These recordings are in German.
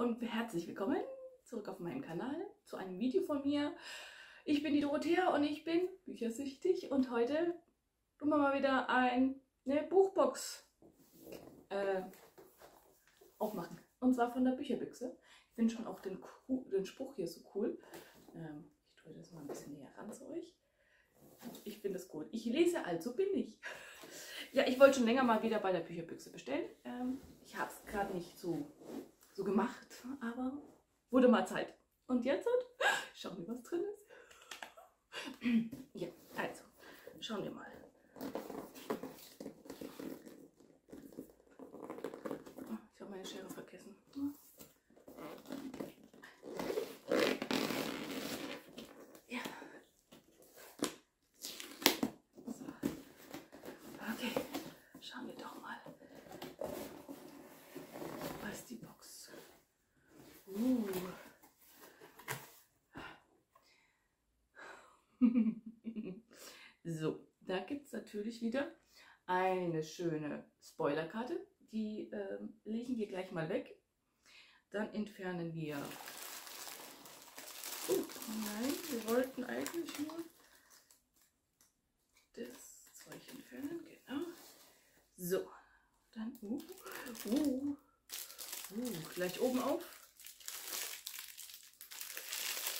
und herzlich willkommen zurück auf meinem Kanal zu einem Video von mir. Ich bin die Dorothea und ich bin büchersüchtig und heute tun wir mal wieder eine Buchbox aufmachen. Und zwar von der Bücherbüchse. Ich finde schon auch den Spruch hier so cool. Ich tue das mal ein bisschen näher ran zu euch. Ich finde es gut. Ich lese, also bin ich. Ja, ich wollte schon länger mal wieder bei der Bücherbüchse bestellen. Ich habe es gerade nicht so gemacht, aber wurde mal Zeit. Und jetzt schauen wir, was drin ist. Ja, also, schauen wir mal. Oh, ich habe meine Schere vergessen. So, da gibt es natürlich wieder eine schöne Spoilerkarte. Die legen wir gleich mal weg. Dann entfernen wir... Oh nein, wir wollten eigentlich nur das Zeug entfernen. Genau. So, dann gleich oben auf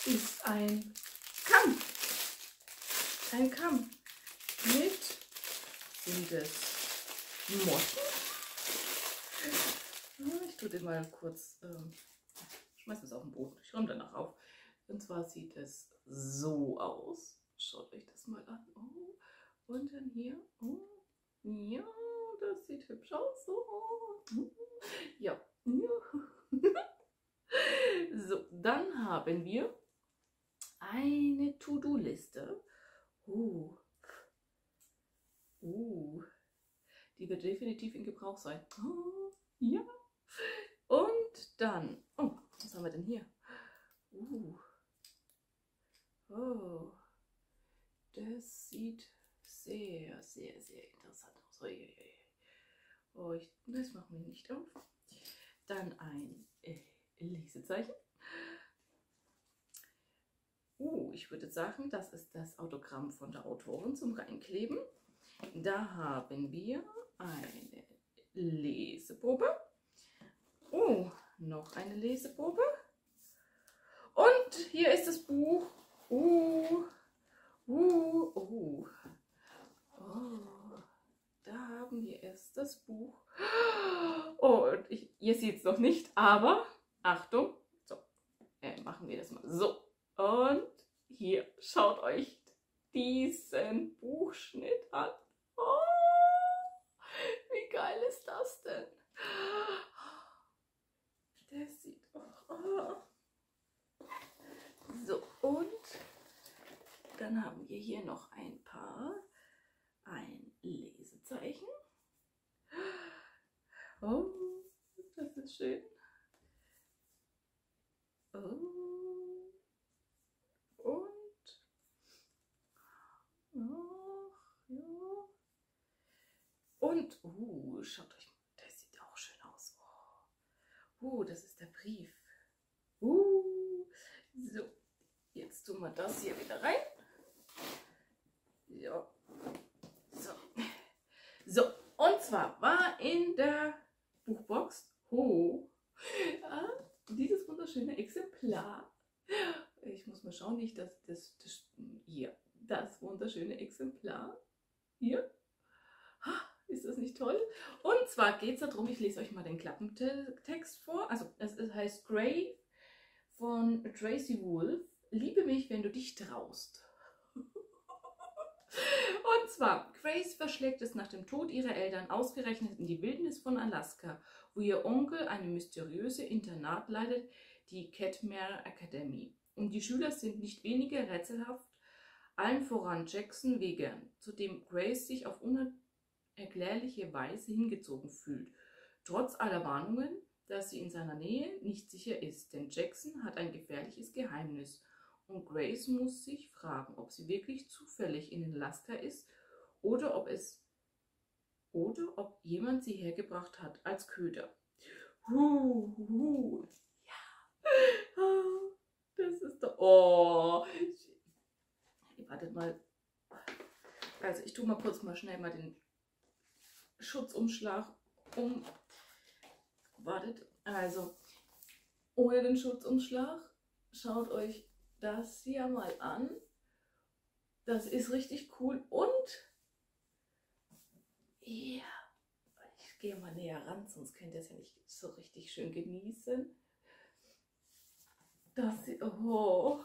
ist ein Kamm. Ein Kamm mit, sind es Motten? Ich tue den mal kurz, schmeiß das auf den Boden, ich räume danach auf. Und zwar sieht es so aus, schaut euch das mal an. Oh, und dann hier, oh, ja, das sieht hübsch aus. Oh, ja, ja. So, dann haben wir eine To-Do-Liste. Die wird definitiv in Gebrauch sein. Oh, ja. Und dann. Oh, was haben wir denn hier? Oh. Das sieht sehr, sehr, sehr interessant aus. Oh, das machen wir nicht auf. Dann ein Lesezeichen. Ich würde sagen, das ist das Autogramm von der Autorin zum Reinkleben. Da haben wir eine Leseprobe. Oh, noch eine Leseprobe. Und hier ist das Buch. Da haben wir erst das Buch. Oh, und ihr seht es noch nicht, aber Achtung. So, machen wir das mal so. Und hier, schaut euch diesen Buchschnitt an. Oh, wie geil ist das denn? Das sieht auch. So, und dann haben wir hier noch ein paar. Ein Lesezeichen. Oh, das ist schön. Oh. Und, schaut euch mal, das sieht auch schön aus. Das ist der Brief. So, jetzt tun wir das hier wieder rein. Ja. So, und zwar war in der Buchbox dieses wunderschöne Exemplar. Ich muss mal schauen, nicht das hier, das wunderschöne Exemplar. Hier. Ist das nicht toll? Und zwar geht es darum, ich lese euch mal den Klappentext vor. Also es heißt Crave von Tracy Wolff. Liebe mich, wenn du dich traust. Und zwar, Grace verschlägt es nach dem Tod ihrer Eltern ausgerechnet in die Wildnis von Alaska, wo ihr Onkel eine mysteriöse Internat leitet, die Catmere Academy. Und die Schüler sind nicht weniger rätselhaft, allen voran Jackson Vega, zu dem Grace sich auf unerklärliche Weise hingezogen fühlt, trotz aller Warnungen, dass sie in seiner Nähe nicht sicher ist, denn Jackson hat ein gefährliches Geheimnis und Grace muss sich fragen, ob sie wirklich zufällig in Alaska ist oder ob jemand sie hergebracht hat als Köder. Ja, Oh. Wartet mal. Also ich tue mal kurz schnell den Schutzumschlag um. Wartet. Also ohne den Schutzumschlag. Schaut euch das hier mal an. Das ist richtig cool. Und ja, ich gehe mal näher ran, sonst könnt ihr es ja nicht so richtig schön genießen. Das sieht, oh.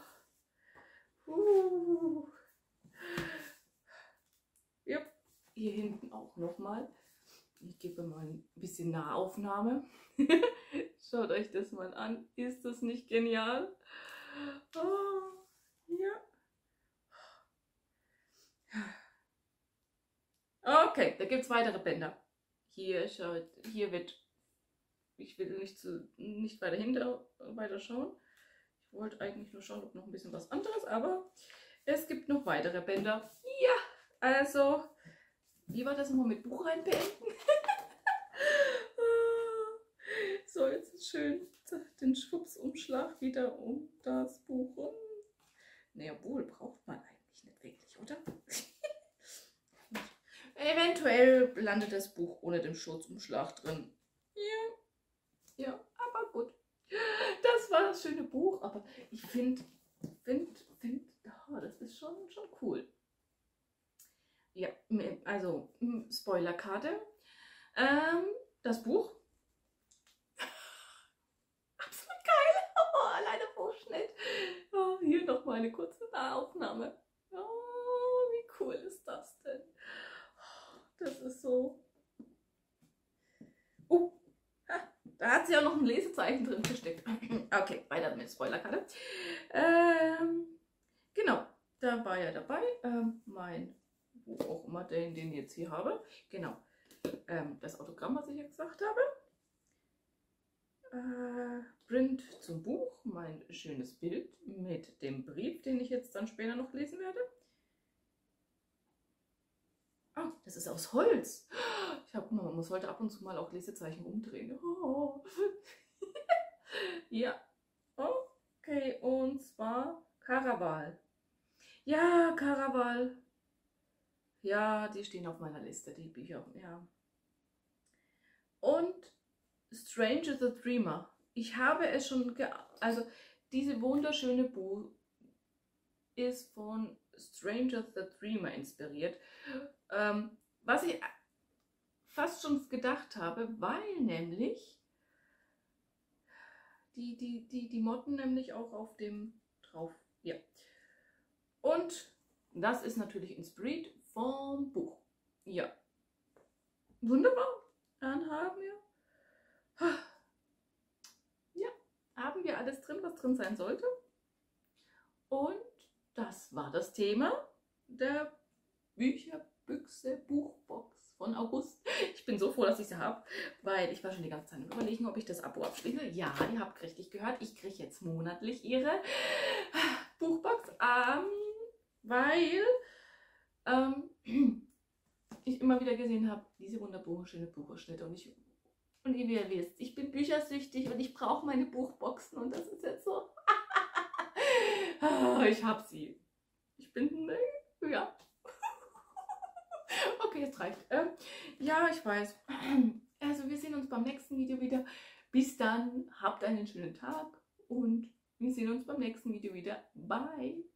Yep. Hier hinten auch nochmal. Ich gebe mal ein bisschen Nahaufnahme. Schaut euch das mal an. Ist das nicht genial? Oh, ja. Okay, da gibt es weitere Bänder. Hier schaut, hier wird. Ich will nicht weiter schauen. Ich wollte eigentlich nur schauen, ob noch ein bisschen was anderes, aber es gibt noch weitere Bänder. Ja, also, wie war das nochmal mit Buch rein beenden? So, jetzt schön den Schwuppsumschlag wieder um das Buch rum. Naja, wohl braucht man eigentlich nicht wirklich, oder? Eventuell landet das Buch ohne den Schutzumschlag drin. Ja, ja, aber gut. Das war das schöne Buch, aber ich finde, oh, das ist schon cool. Ja, also Spoilerkarte. Das Buch. Absolut geil. Oh, alleine Buchschnitt. Oh, hier nochmal eine kurze Aufnahme. Oh, wie cool ist das denn? Oh, das ist so... Da hat sie auch noch ein Lesezeichen drin versteckt. Okay, weiter mit Spoilerkarte. Genau, da war ja dabei mein, wo auch immer den ich jetzt hier habe. Genau, das Autogramm, was ich ja gesagt habe. Print zum Buch, mein schönes Bild mit dem Brief, den ich jetzt dann später noch lesen werde. Ah, das ist aus Holz. Ich habe, man muss heute ab und zu mal auch Lesezeichen umdrehen. Oh. Ja, okay, und zwar Caraval. Ja, Caraval. Ja, die stehen auf meiner Liste, die Bücher. Ja. Und Strange the Dreamer. Ich habe es schon, also diese wunderschöne Buch ist von Stranger the Dreamer inspiriert, was ich fast schon gedacht habe, weil nämlich die Motten nämlich auch auf dem drauf, ja. Und das ist natürlich inspiriert vom Buch, ja. Wunderbar, dann haben wir alles drin, was drin sein sollte. Und das war das Thema der Bücherbüchse Buchbox von August. Ich bin so froh, dass ich sie habe, weil ich war schon die ganze Zeit überlegen, ob ich das Abo abschließe. Ja, ihr habt richtig gehört, ich kriege jetzt monatlich ihre Buchbox, weil ich immer wieder gesehen habe, diese wunderschöne Buchschnitte. Und ihr wisst, ich bin büchersüchtig und ich brauche meine Buchboxen und das ist jetzt so... Ich hab sie. Ich bin... Ja. Okay, jetzt reicht. Ja, ich weiß. Also wir sehen uns beim nächsten Video wieder. Bis dann. Habt einen schönen Tag. Und wir sehen uns beim nächsten Video wieder. Bye.